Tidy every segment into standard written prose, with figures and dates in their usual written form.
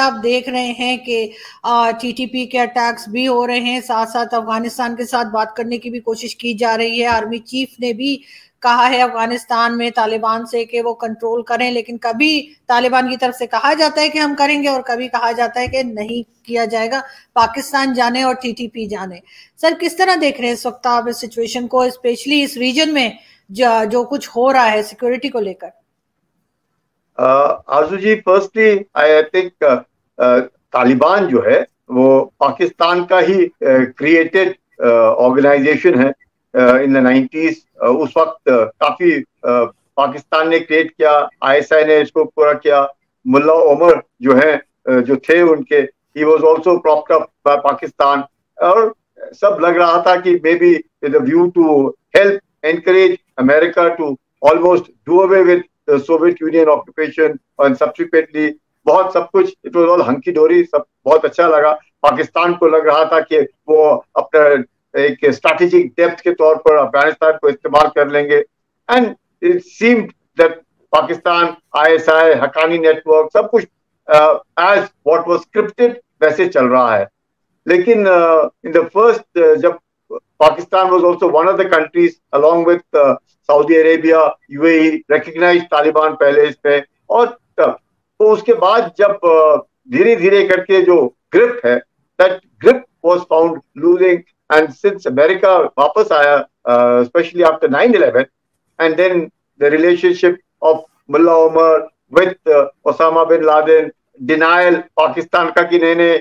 आप देख रहे हैं कि टीटीपी के अटैक्स भी हो रहे हैं, साथ साथ अफगानिस्तान के साथ बात करने की भी कोशिश की जा रही है। आर्मी चीफ ने भी कहा है अफगानिस्तान में तालिबान से कि वो कंट्रोल करें, लेकिन कभी तालिबान की तरफ से कहा जाता है कि हम करेंगे और कभी कहा जाता है कि नहीं किया जाएगा। पाकिस्तान जाने और टीटीपी जाने। सर, किस तरह देख रहे हैं इस वक्त आप इस सिचुएशन को, स्पेशली इस रीजन में जो कुछ हो रहा है सिक्योरिटी को लेकर? आजू जी, फर्स्टली आई थिंक तालिबान जो है वो पाकिस्तान का ही क्रिएटेड ऑर्गेनाइजेशन है। इन द 90s उस वक्त काफी पाकिस्तान ने क्रिएट किया, आईएसआई ने इसको पूरा किया। मुल्ला ओमर जो है जो थे उनके, he was also propped up by Pakistan, और सब लग रहा था कि may be with view to help encourage America to almost do away with Soviet Union occupation and subsequently बहुत सब कुछ, इट वाज ऑल हंकी डोरी, सब बहुत अच्छा लगा। पाकिस्तान को लग रहा था कि वो अपना एक स्ट्रेटेजिक डेप्थ के तौर पर अफगानिस्तान को इस्तेमाल कर लेंगे, and it seemed that Pakistan, ISI, Haqqani network, सब कुछ एज व्हाट वाज स्क्रिप्टेड वैसे चल रहा है। लेकिन इन द फर्स्ट, जब Pakistan was also one of the countries along with Saudi Arabia, UAE recognized Taliban पहले इस पे, और तो उसके बाद जब धीरे धीरे करके जो ग्रिप है, that grip was found losing, and since America वापस आया especially after 9/11, and then the relationship of Mullah Omar with Osama bin Laden, denial Pakistan का कि नहीं,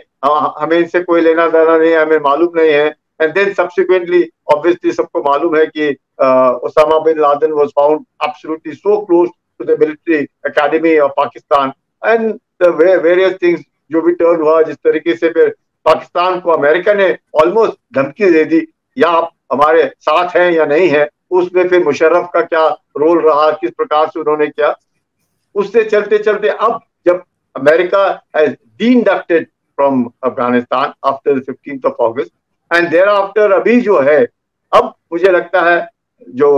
हमें इनसे कोई लेना देना नहीं, हमें मालूम नहीं है। And then subsequently, obviously, सबको मालूम है कि Osama bin Laden was found absolutely so close to the military academy of Pakistan, and the various things जो भी turn हुआ, जिस तरीके से फिर पाकिस्तान को अमेरिका ने almost धमकी दे दी, या आप हमारे साथ हैं या नहीं है, उसमें फिर मुशर्रफ का क्या रोल रहा, किस प्रकार से उन्होंने किया, उससे चलते चलते अब जब America has de-inducted from Afghanistan after the 15th of August, and thereafter अभी जो है, अब मुझे लगता है जो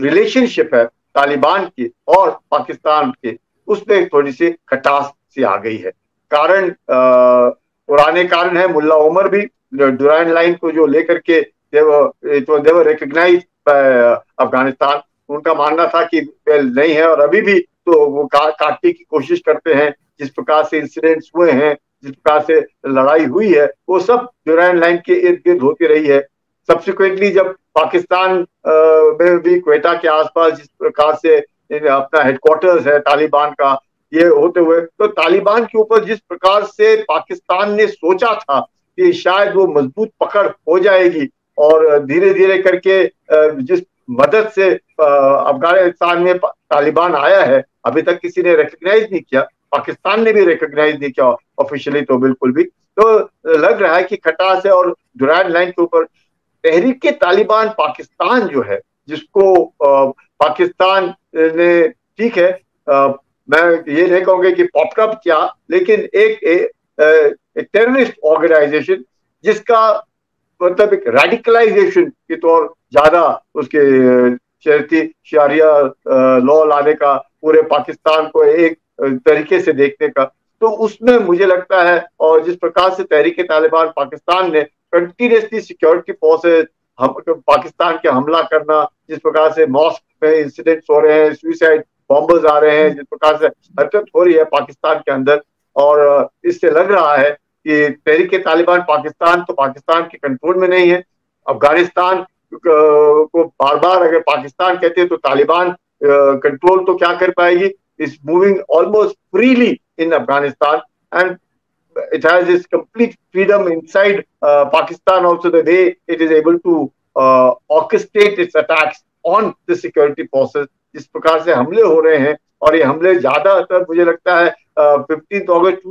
रिलेशनशिप है तालिबान की और पाकिस्तान के, उसमें थोड़ी सी खटास सी आ गई है। कारण पुराने कारण है, मुल्ला उमर भी डुरांड लाइन को जो लेकर के देवर रिकग्नाइज अफगानिस्तान, उनका मानना था कि नहीं है, और अभी भी तो वो काटने की कोशिश करते हैं। जिस प्रकार से इंसिडेंट्स हुए हैं, जिस प्रकार से लड़ाई हुई है, वो सब डुरांड लाइन के इर्द गिर्द होती रही है। सब्सिक्वेंटली जब पाकिस्तान में भी क्वेटा के आसपास जिस प्रकार से अपना हेडक्वार्टर्स है तालिबान का, ये होते हुए तो तालिबान के ऊपर जिस प्रकार से पाकिस्तान ने सोचा था कि शायद वो मजबूत पकड़ हो जाएगी, और धीरे धीरे करके जिस मदद से अफगानिस्तान में तालिबान आया है, अभी तक किसी ने रिकग्नाइज नहीं किया, पाकिस्तान ने भी रिकग्नाइज नहीं किया ऑफिशियली तो बिल्कुल भी। तो लग रहा है कि खटास है। और डुरांड लाइन के ऊपर तहरीक तालिबान पाकिस्तान जो है, जिसको पाकिस्तान ने, ठीक है मैं ये नहीं कहूँगा कि पॉप्ड अप किया, लेकिन एक टेररिस्ट ऑर्गेनाइजेशन जिसका मतलब एक रेडिकलाइजेशन के तौर ज्यादा उसके शरिया लॉ लाने का, पूरे पाकिस्तान को एक तरीके से देखने का, तो उसमें मुझे लगता है, और जिस प्रकार से तहरीक तालिबान पाकिस्तान ने कंटिन्यूसली सिक्योरिटी फोर्सेस पाकिस्तान के हमला करना, जिस प्रकार से मॉस्क में इंसिडेंट्स हो रहे हैं, सुसाइड बॉम्बर्स आ रहे हैं, जिस प्रकार से हरकत हो रही है पाकिस्तान के अंदर, और इससे लग रहा है कि तहरीक तालिबान पाकिस्तान तो पाकिस्तान के कंट्रोल में नहीं है। अफगानिस्तान को बार बार अगर पाकिस्तान कहते हैं तो तालिबान कंट्रोल तो क्या कर पाएगी, is moving almost freely in Afghanistan, and it has its complete freedom inside Pakistan also, the way it is able to orchestrate its attacks on the security forces. जिस प्रकार से हमले हो रहे हैं, और ये हमले ज्यादातर मुझे लगता है 15 अगस्त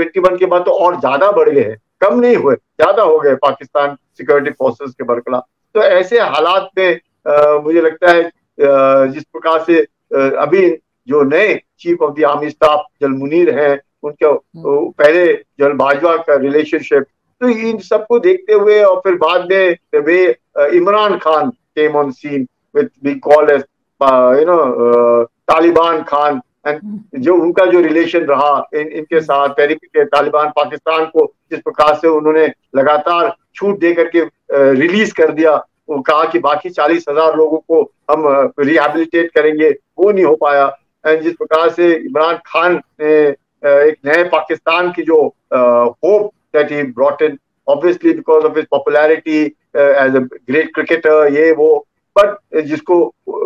2021 के बाद तो और ज्यादा बढ़ गए हैं, कम नहीं हुए, ज्यादा हो गए पाकिस्तान सिक्योरिटी फोर्सेस के बरकरार। तो ऐसे हालात में मुझे लगता है जिस प्रकार से अभी जो नए chief of the army staff general Munir हैं, उनके पहले जलबाजवा का रिलेशनशिप, तो इन सबको देखते हुए, और फिर बाद में वे Imran Khan came on scene with be called as you know Taliban Khan, जो उनका जो रिलेशन रहा इनके साथ तहरीक के तालिबान पाकिस्तान को जिस प्रकार से उन्होंने लगातार छूट दे करके रिलीज कर दिया, कहा कि बाकी 40,000 लोगों को हम रिहेबिलिटेट करेंगे, वो नहीं हो पाया। जिस प्रकार से इमरान खान ने एक नए पाकिस्तान की जो hope that he brought in obviously because of his popularity as a great cricketer, ये वो, बट जिसको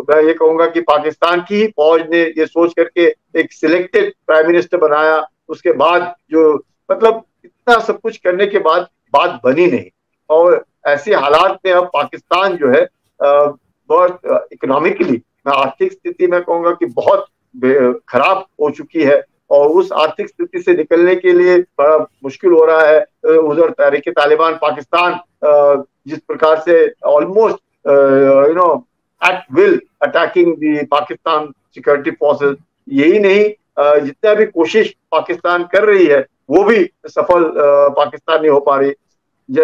मैं ये कहूंगा कि पाकिस्तान की फौज ने ये सोच करके एक सिलेक्टेड प्राइम मिनिस्टर बनाया। उसके बाद जो मतलब इतना सब कुछ करने के बाद बात बनी नहीं, और ऐसे हालात में अब पाकिस्तान जो है बहुत इकोनॉमिकली, मैं आर्थिक स्थिति में कहूँगा कि बहुत खराब हो चुकी है, और उस आर्थिक स्थिति से निकलने के लिए बड़ा मुश्किल हो रहा है। उधर तहरीक तालिबान पाकिस्तान जिस प्रकार से almost at will attacking the Pakistan security forces, यही नहीं जितना भी कोशिश पाकिस्तान कर रही है वो भी सफल पाकिस्तान नहीं हो पा रही।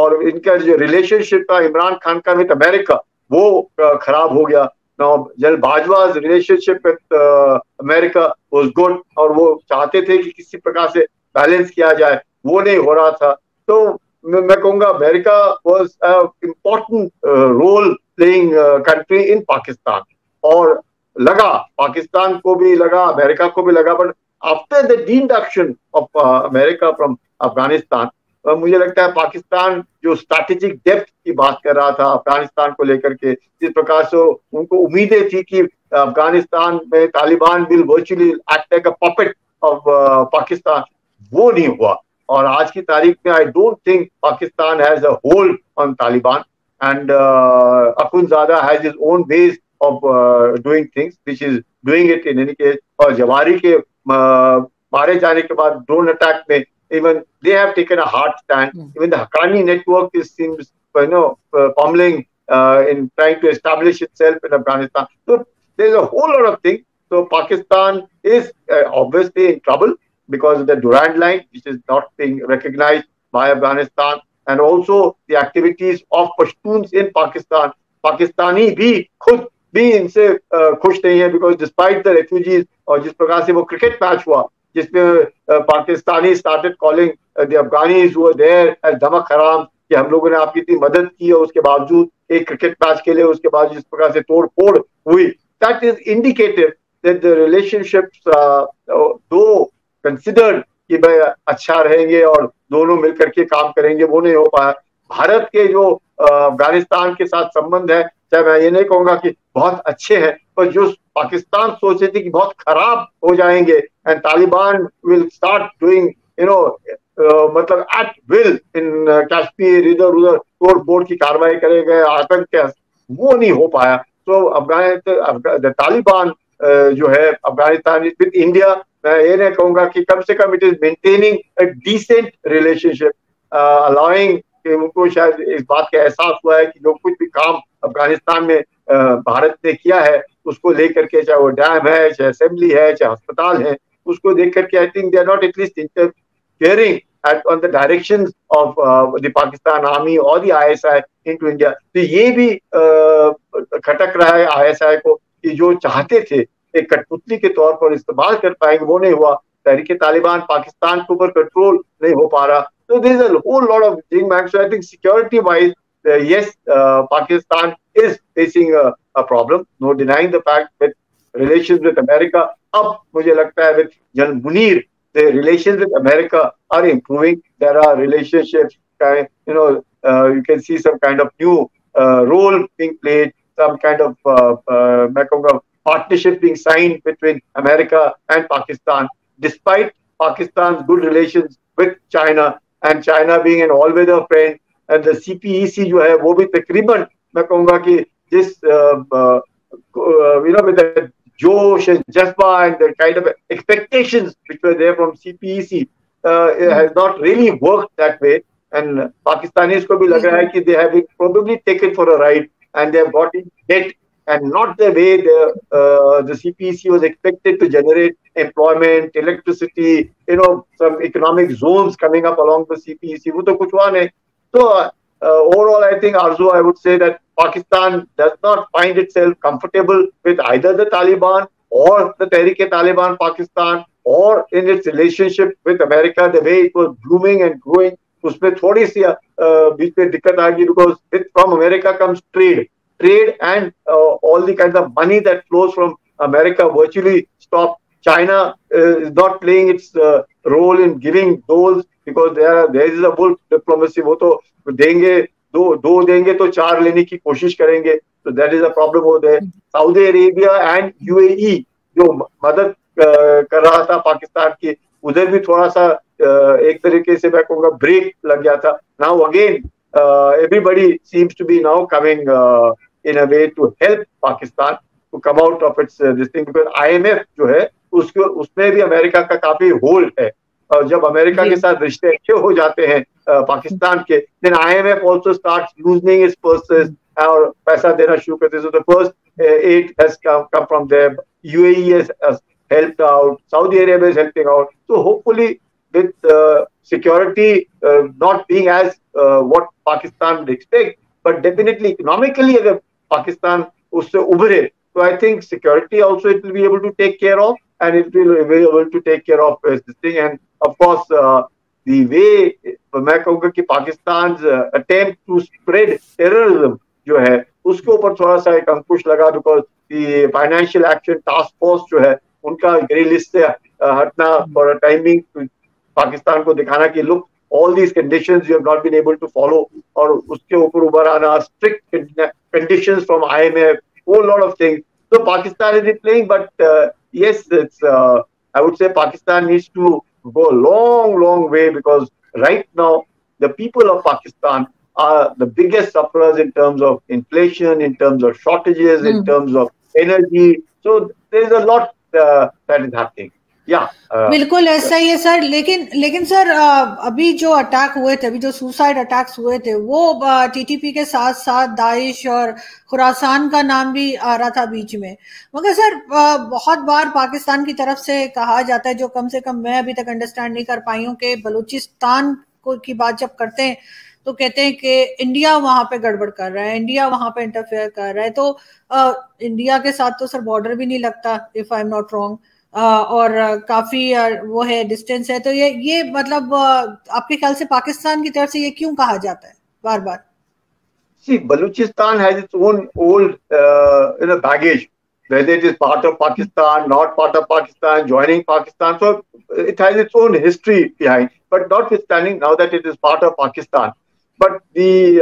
और इनका जो रिलेशनशिप था इमरान खान का विद अमेरिका, वो खराब हो गया। जलबाजवा's relationship with America was good, और वो चाहते थे कि किसी प्रकार से बैलेंस किया जाए, वो नहीं हो रहा था। तो मैं कहूंगा America was important role playing country in Pakistan, और लगा पाकिस्तान को भी लगा, अमेरिका को भी लगा, but after the deduction of America from Afghanistan मुझे लगता है पाकिस्तान जो स्ट्रैटेजिक डेप्थ की बात कर रहा था अफगानिस्तान को लेकर के, जिस प्रकार से उनको उम्मीदें थी कि अफगानिस्तान में Taliban will virtually act like a puppet of Pakistan, वो नहीं हुआ। और आज की तारीख में I don't think Pakistan has a hold on Taliban, and Akhundzada has his own ways of doing things which is doing it in any case. और जवारी के मारे जाने के बाद ड्रोन अटैक में even they have taken a hard stand. Even the Haqqani network is seems you know fumbling in trying to establish itself in Afghanistan. So there is a whole lot of things. So Pakistan is obviously in trouble because of the Durand Line, which is not being recognized by Afghanistan, and also the activities of Pashtuns in Pakistan. Pakistani bhi khud bhi inse khush nahi hai, because despite the refugees, aur jis prakar se wo cricket match hua jisme Pakistani started calling the Afghanis who were there as damak haram ki hum logon ne aapki itni madad ki, aur uske bawajood ek cricket match ke liye uske bawajood jis prakar se tod phod hui, that is indicative that the relationships though considered कि भाई अच्छा रहेंगे और दोनों मिलकर के काम करेंगे, वो नहीं हो पाया। भारत के जो अफगानिस्तान के साथ संबंध है, चाहे मैं ये नहीं कहूँगा कि बहुत अच्छे हैं, पर जो पाकिस्तान सोचे थे कि बहुत खराब हो जाएंगे and Taliban will start doing you know मतलब एट विल इन कश्मीर, इधर उधर तोड़ फोड़ की कार्रवाई करेंगे, आतंक के, वो नहीं हो पाया। तो अफगान तालिबान जो है अफगानिस्तान विद इंडिया, मैं ये नहीं कहूँगा कि कम से कम it is maintaining a decent relationship, allowing कि उनको शायद इस बात का एहसास हुआ है कि जो कुछ भी काम अफगानिस्तान में भारत ने किया है उसको लेकर के, चाहे वो डैम है, चाहे असेंबली है, चाहे अस्पताल है, उसको देख करके I think they are not at least interfering at on the direction of the Pakistan army और द ISI इनटू इंडिया। तो ये भी खटक रहा है ISI को कि जो चाहते थे एक कठपुतली के तौर पर इस्तेमाल कर पाएंगे, वो नहीं हुआ। तहरीक तालिबान पाकिस्तान के ऊपर कंट्रोल नहीं हो पा रहा। तो there is a whole lot of things. I think security wise yes Pakistan is facing a problem, no denying the fact. With relations with America, अब मुझे लगता है with general Munir the relations with America are improving. There are relationships, you know you can see some kind of new role being played, some kind of मैं कहूँगा partnership being signed between America and Pakistan, despite Pakistan's good relations with China and China being an all-weather friend, and the CPEC जो है वो भी तकरीबन मैं कहूँगा कि जिस you know with the जोश and जज्बा and the kind of expectations which were there from CPEC it has not really worked that way, and Pakistanis को भी लग रहा है कि they have been probably taken for a ride and they have got in debt, and not the way the CPEC was expected to generate employment, electricity, you know, some economic zones coming up along the CPEC. वो तो कुछ हुआ नहीं। So overall, I think Arzu, I would say that Pakistan does not find itself comfortable with either the Taliban or the Tehreek-e-Taliban Pakistan, or in its relationship with America, the way it was blooming and growing, उसमें थोड़ी सी बीच में दिक्कत आएगी because from America comes trade and all the kinds of money that flows from America virtually stopped. China is not playing its role in giving those because there is a wolf diplomacy. वो तो देंगे दो देंगे तो चार लेने की कोशिश करेंगे. So that is a problem over there. Saudi Arabia and UAE जो मदद कर रहा था पाकिस्तान की उधर भी थोड़ा सा एक तरीके से मैं कहूँगा ब्रेक लग गया था. Now again everybody seems to be now coming in a way to help Pakistan to come out of its this thing because IMF जो है उसमें भी अमेरिका का काफी होल्ड है. जब अमेरिका के साथ रिश्ते अच्छे हो जाते हैं पाकिस्तान के then IMF also starts loosening its purses और पैसा देना शुरू करते हैं. So the first aid has come from them. UAE has helped out. Saudi Arabia is helping out. So hopefully with security not being as what Pakistan would expect, but definitely economically if Pakistan usse ubere, so I think security also it will be able to take care of and it will be able to take care of this thing. And of course the way मैं कहूँगा कि Pakistan's attempt to spread terrorism जो है उसके ऊपर थोड़ा सा एक अंकुश लगा because the financial action task force जो है उनका ग्रे लिस्ट से हटना for a timing पाकिस्तान को दिखाना कि look all these conditions you have not been able to follow और उसके ऊपर उभर आना strict conditions from IMF whole lot of things. So Pakistan is playing but yes it's I would say Pakistan needs to go a long way because right now the people of Pakistan are the biggest sufferers in terms of inflation, in terms of shortages, in terms of energy. So there is a lot that is happening. Yeah, बिल्कुल ऐसा ही है sir. लेकिन sir अभी जो attack हुए थे, अभी जो सुसाइड अटैक्स हुए थे वो टीटीपी के साथ साथ दाइश और खुरासान का नाम भी आ रहा था बीच में. मगर सर बहुत बार पाकिस्तान की तरफ से कहा जाता है, जो कम से कम मैं अभी तक अंडरस्टैंड नहीं कर पाई हूँ कि बलूचिस्तान की बात जब करते हैं तो कहते हैं कि इंडिया वहां पे गड़बड़ कर रहा है, इंडिया वहां पे इंटरफेयर कर रहा है. तो इंडिया के साथ तो सर बॉर्डर भी नहीं लगता if I am not wrong और काफी वो है डिस्टेंस है. तो ये मतलब आपके ख्याल से पाकिस्तान की तरफ से ये क्यों कहा जाता है बार बार? See Balochistan has its own old in a baggage whether it is part of Pakistan, not part of Pakistan, joining Pakistan, so it has its own history behind. But notwithstanding now that it is part of Pakistan, but the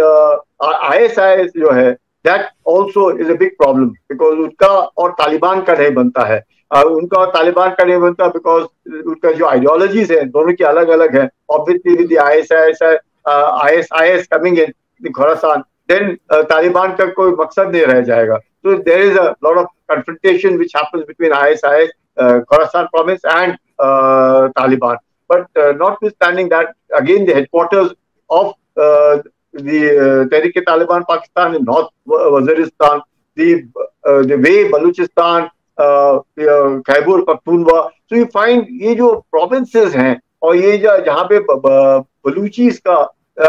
ISI जो है that also is a big problem because उनका और तालिबान का नहीं बनता है. उनका और तालिबान का नहीं बनता बिकॉज उनका जो आइडियोलॉजीज है दोनों की अलग अलग है. Obviously with ISIS coming in Khorasan then Taliban का कोई मकसद नहीं रह जाएगा. तो there is a lot of confrontation which happens between ISIS Khorasan province and Taliban. But notwithstanding that again the headquarters of the Tehrik-e-Taliban Pakistan in north Waziristan, the way Balochistan, Khyber Pakhtunkhwa, so you find ये जो provinces हैं और ये जहाँ पे बलूचीज का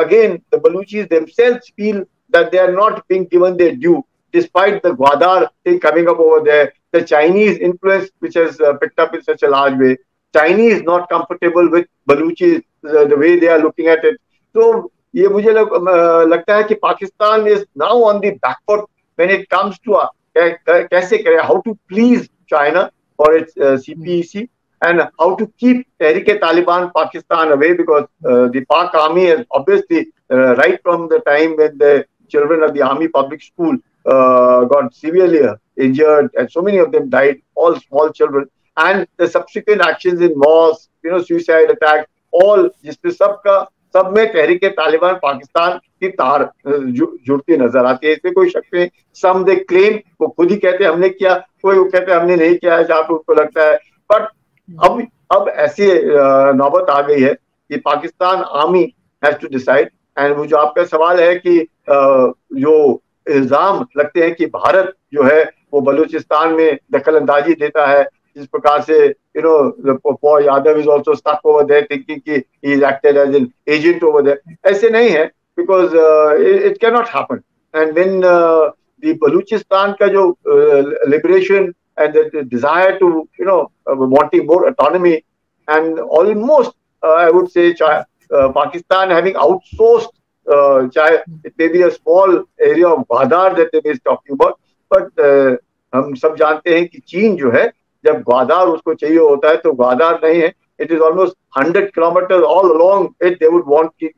again the Baluchis themselves feel that they are not being given their due despite the Gwadar thing coming up over there, the Chinese influence which has picked up in such a large way. Chinese not comfortable with Baluchis the way they are looking at it. So ये मुझे लगता है कि Pakistan is now on the back foot when it comes to कैसे करें how to please China for its CPEC and how to keep Tehreek-e-Taliban Pakistan away because the Pak army has obviously right from the time when the children of the army public school got severely injured and so many of them died, all small children, and the subsequent actions in mosques, suicide attacks, all जिसमें सब में तहरीक-ए-तालिबान पाकिस्तान की तार जुड़ती नजर आती है. इसमें कोई शक नहीं. सम दे क्लेम वो खुद ही कहते हैं हमने किया, कोई वो कहते हैं हमने नहीं किया है जहाँ पे उनको लगता है. बट अब ऐसी नौबत आ गई है कि Pakistan army has to decide. And वो जो आपका सवाल है कि जो इल्जाम लगते हैं कि भारत जो है वो बलूचिस्तान में दखल अंदाजी देता है, जिस प्रकार से Yadav is also stuck over there thinking कि he is acted as an agent over there. ऐसे नहीं है because it can not happen. And when the Balochistan का जो liberation and the desire to, wanting more autonomy, and almost, I would say, Pakistan having outsourced, it may be a small area of Gwadar that they may be talking about, but हम सब जानते हैं कि चीन जो है, जब ग्वादार उसको चाहिए होता है, तो ग्वादार नहीं है, it is almost 100 kilometers all along it, they would want कि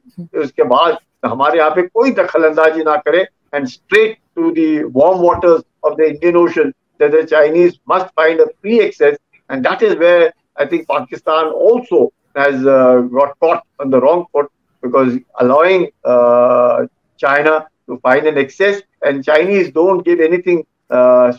उसके बाद हमारे यहाँ पे कोई दखलंदाजी ना करे, and straight to the warm waters of the Indian Ocean, that the Chinese must find a free access, and that is where I think Pakistan also has got caught on the wrong foot, because allowing China to find an access, and Chinese don't give anything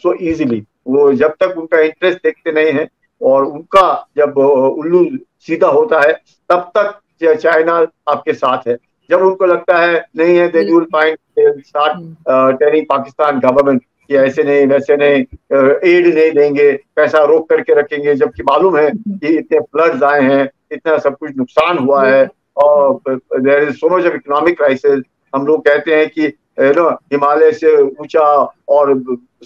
so easily. वो जब तक उनका interest देखते नहीं हैं और उनका जब उल्लू सीधा होता है तब तक चाइना आपके साथ है. जब उनको लगता है नहीं है, they will find, they will start telling Pakistan government कि ऐसे नहीं वैसे नहीं, aid नहीं देंगे, पैसा रोक करके रखेंगे, जबकि मालूम है कि इतने floods आए हैं, इतना सब कुछ नुकसान हुआ है, और there is so much of economic crisis. हम लोग कहते हैं कि हिमालय से ऊंचा और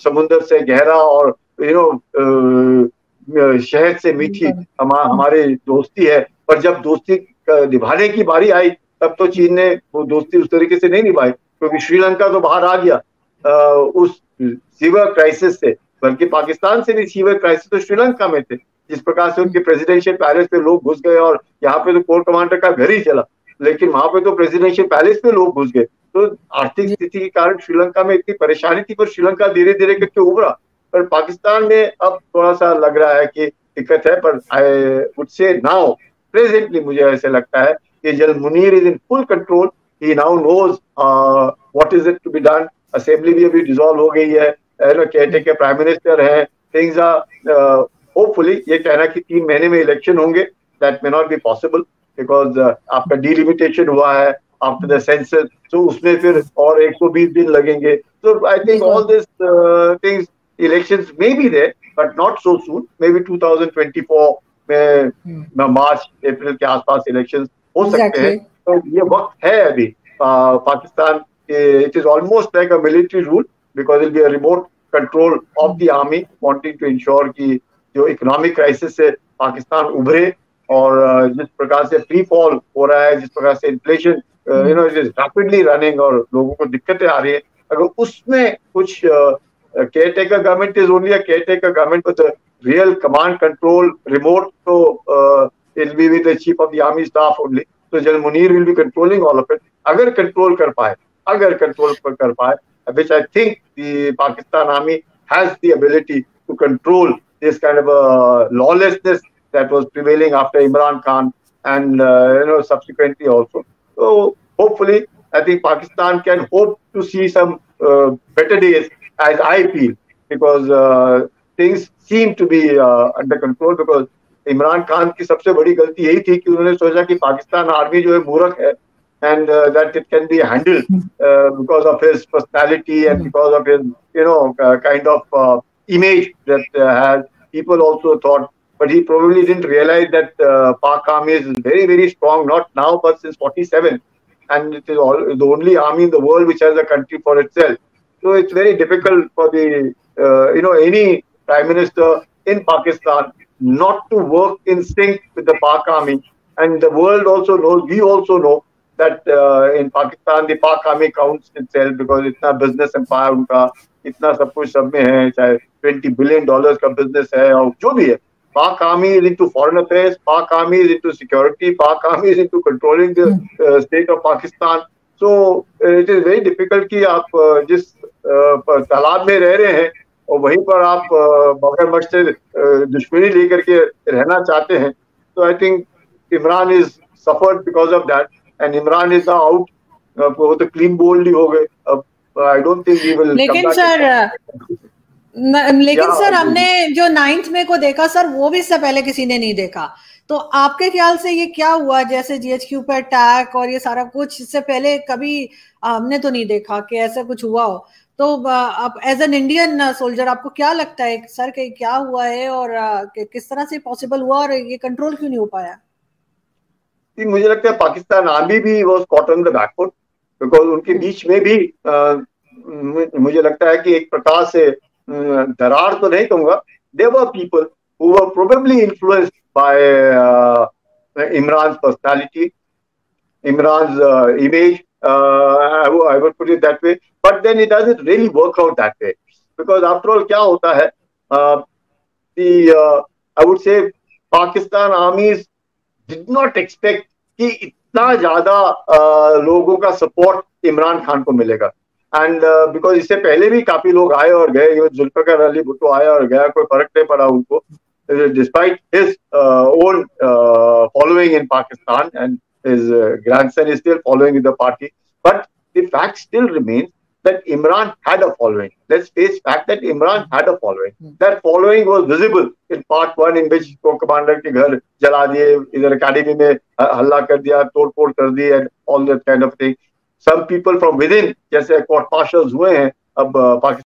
समुद्र से गहरा और शहद से मीठी हमारे दोस्ती है, पर जब दोस्ती निभाने की बारी आई तब तो चीन ने वो दोस्ती उस तरीके से नहीं निभाई, क्योंकि श्रीलंका तो बाहर आ गया उस सीवर क्राइसिस से, बल्कि पाकिस्तान से भी सीवर क्राइसिस तो श्रीलंका में थे, जिस प्रकार से उनके प्रेसिडेंशियल पैलेस पे लोग घुस गए, और यहाँ पे तो कोर कमांडर का घर ही चला, लेकिन वहां पे तो प्रेसिडेंशियल पैलेस पे लोग घुस गए. तो आर्थिक स्थिति के कारण श्रीलंका में इतनी परेशानी थी, पर श्रीलंका धीरे धीरे करके उभरा. पर पाकिस्तान में अब थोड़ा सा लग रहा है कि दिक्कत है, पर I would say now presently मुझे ऐसे लगता है कि general Munir is in full control. He now knows what is it to be done. Assembly भी अभी डिसॉल्व हो गई है, के प्राइम मिनिस्टर है, थिंग्स आर होपफुली, ये कहना कि 3 महीने में इलेक्शन होंगे, that may not be possible, because आपका डिलिमिटेशन हुआ है आफ्टर द सेंसस, तो उसमें फिर और 120 दिन लगेंगे. तो I think all this things, elections may be there but not so soon, may be 2024 में मार्च अप्रैल के आसपास इलेक्शंस हो सकते हैं. तो ये वक्त है अभी Pakistan. It is almost like a military rule, because will be a remote control of the army, wanting to ensure कि जो इकोनॉमिक क्राइसिस से पाकिस्तान उभरे, और जिस प्रकार से फ्री फॉल हो रहा है, जिस प्रकार से inflation it is rapidly running और लोगों को दिक्कतें आ रही है. अगर उसमें कुछ caretaker government is only a caretaker government with real command control remote, तो it be with the chief of the army staff only, तो general Munir will be controlling all of it, अगर कंट्रोल कर पाए, which I think the Pakistan army has the ability to control this kind of lawlessness that was prevailing after Imran Khan and subsequently also. So hopefully, I think Pakistan can hope to see some better days, as I feel, because things seem to be under control. Because Imran Khan की सबसे बड़ी गलती यही थी कि उन्होंने सोचा कि पाकिस्तान आर्मी जो है मूर्ख है, and that it can be handled because of his personality and because of his kind of image that had people also thought. But he probably didn't realize that Pak army is very, very strong, not now, but since 47. And it is the only army in the world which has a country for itself. So it's very difficult for the, any prime minister in Pakistan not to work in sync with the Pak army. And the world also knows, we also know that in Pakistan, the Pak army counts itself because it's a business empire. Unka, itna sab kuch sab mein hai, chahe $20 billion ka business hai, aur jo bhi hai. Pak army is into foreign affairs, Pak army is into security, Pak army is into controlling the state of Pakistan. So it is very difficult कि आप जिस तालाब में रह रहे हैं और वहीं पर आप मगरमच्छ से दुश्मनी लेकर के रहना चाहते हैं. So I think Imran is suffered because of that, and Imran is out. वो तो clean boldly हो गए. I don't think he will. लेकिन सर लेकिन सर हमने जो 9 मई को देखा सर, वो भी इससे पहले किसी ने नहीं देखा. तो आपके ख्याल से ये क्या हुआ, जैसे GHQ पर अटैक और ये सारा कुछ, इससे पहले कभी हमने तो नहीं देखा कि ऐसा कुछ हुआ हो. तो आप एज एन इंडियन सोल्जर आपको क्या लगता है सर कि क्या हुआ है और किस तरह से पॉसिबल हुआ और ये कंट्रोल क्यों नहीं हो पाया? मुझे लगता है पाकिस्तान आर्मी भी was caught on the back foot, because उनके बीच में भी मुझे लगता है कि एक प्रकार से दरार तो नहीं कहूंगा, there were people who were probably influenced by Imran's personality, Imran's image, I would put it that way. But then it doesn't really work out that way. Because after all, kya hota hai? I would say Pakistan armies did not expect ki itna jada logon ka support Imran Khan ko milega. And because isse pehle bhi kafi log aaye aur gaye, Zulfikar Ali Bhutto aaya aur gaya, koi farak nahi pada unko, despite his own following in Pakistan, and his grandson is still following with the party. But the fact still remains that Imran had a following. Let's face fact that Imran had a following. That following was visible in part one, in which co-commander ke ghar jala diye, either academy mein halla kar diya, tod-pod kar di, and all that kind of thing. Some people from within, jaise court martials hue hain, ab Pakistan